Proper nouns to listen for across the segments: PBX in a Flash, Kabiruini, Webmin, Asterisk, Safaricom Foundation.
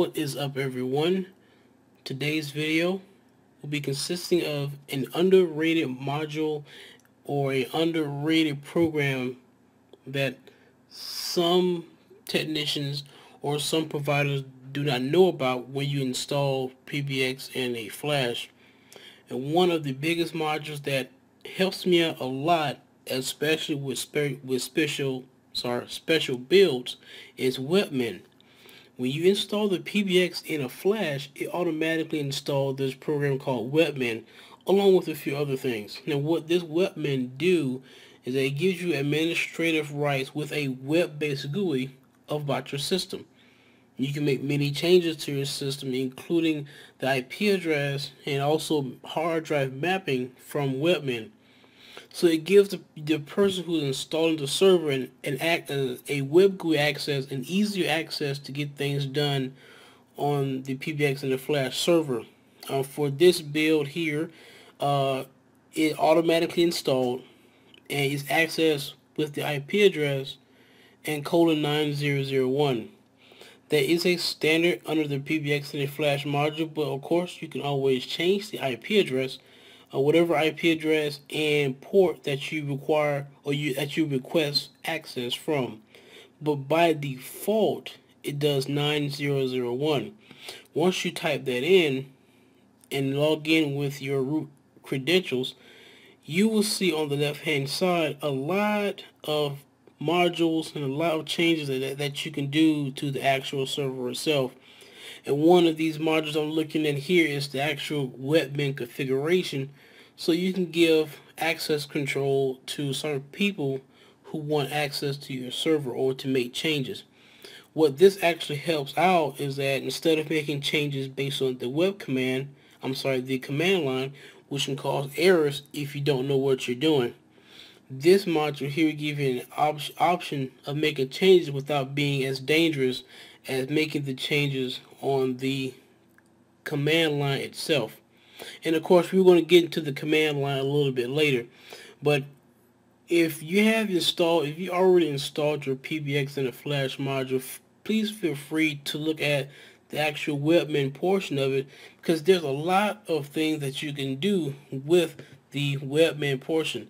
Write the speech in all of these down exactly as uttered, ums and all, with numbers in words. What is up, everyone? Today's video will be consisting of an underrated module or an underrated program that some technicians or some providers do not know about when you install P B X in a Flash. And one of the biggest modules that helps me out a lot, especially with spe with special sorry special builds, is Webmin. When you install the P B X in a Flash, it automatically installs this program called Webmin, along with a few other things. Now, what this Webmin do is that it gives you administrative rights with a web-based G U I about your system. You can make many changes to your system, including the I P address and also hard drive mapping from Webmin. So it gives the, the person who's installing the server an, an act, uh, a web G U I access, an easier access to get things done on the P B X in the Flash server. Uh, for this build here, uh, it automatically installed and is accessed with the I P address and colon nine zero zero one. There is a standard under the P B X in a Flash module, but of course you can always change the I P address, or whatever I P address and port that you require or you that you request access from. But by default, it does nine zero zero one. Once you type that in and log in with your root credentials, you will see on the left hand side a lot of modules and a lot of changes that, that you can do to the actual server itself. And one of these modules I'm looking at here is the actual Webmin configuration, so you can give access control to certain people who want access to your server or to make changes. What this actually helps out is that instead of making changes based on the web command, I'm sorry, the command line, which can cause errors if you don't know what you're doing, this module here gives you an op option of making changes without being as dangerous as making the changes on the command line itself. And of course, we're going to get into the command line a little bit later. But if you have installed, if you already installed your P B X in a Flash module, please feel free to look at the actual Webmin portion of it, because there's a lot of things that you can do with the Webmin portion.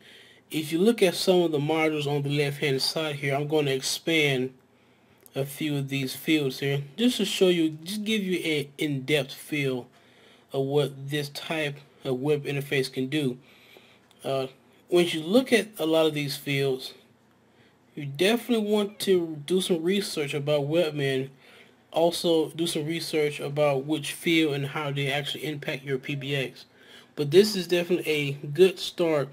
If you look at some of the modules on the left hand side here, I'm going to expand a few of these fields here just to show you, just give you an in-depth feel of what this type of web interface can do. Uh, once you look at a lot of these fields, you definitely want to do some research about Webmin, also do some research about which field and how they actually impact your P B X. But this is definitely a good start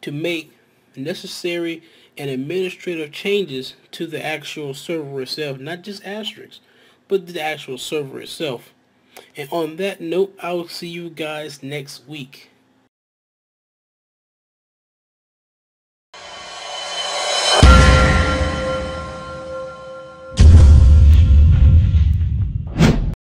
to make necessary and administrative changes to the actual server itself, not just Asterisk, but the actual server itself. And on that note, I will see you guys next week.